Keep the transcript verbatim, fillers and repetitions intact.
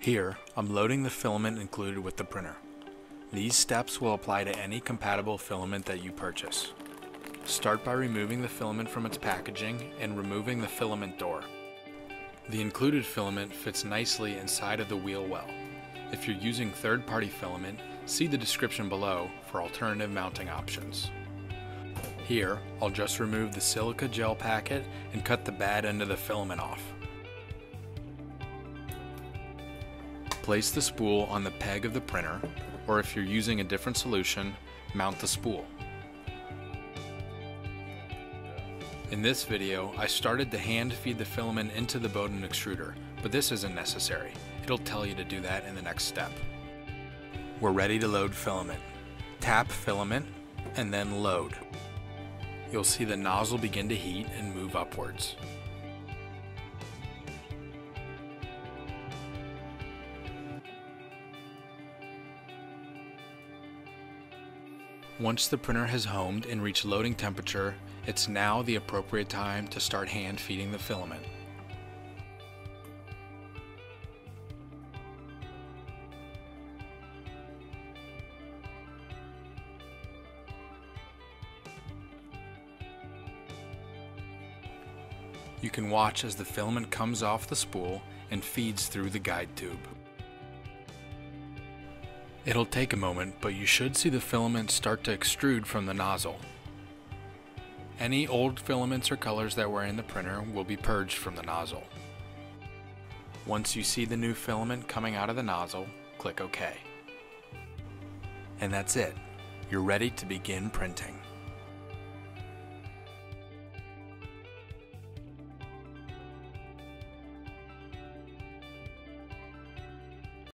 Here, I'm loading the filament included with the printer. These steps will apply to any compatible filament that you purchase. Start by removing the filament from its packaging and removing the filament door. The included filament fits nicely inside of the wheel well. If you're using third-party filament, see the description below for alternative mounting options. Here, I'll just remove the silica gel packet and cut the bad end of the filament off. Place the spool on the peg of the printer, or if you're using a different solution, mount the spool. In this video, I started to hand feed the filament into the Bowden extruder, but this isn't necessary. It'll tell you to do that in the next step. We're ready to load filament. Tap filament and then load. You'll see the nozzle begin to heat and move upwards. Once the printer has homed and reached loading temperature, it's now the appropriate time to start hand feeding the filament. You can watch as the filament comes off the spool and feeds through the guide tube. It'll take a moment, but you should see the filament start to extrude from the nozzle. Any old filaments or colors that were in the printer will be purged from the nozzle. Once you see the new filament coming out of the nozzle, click OK. And that's it. You're ready to begin printing.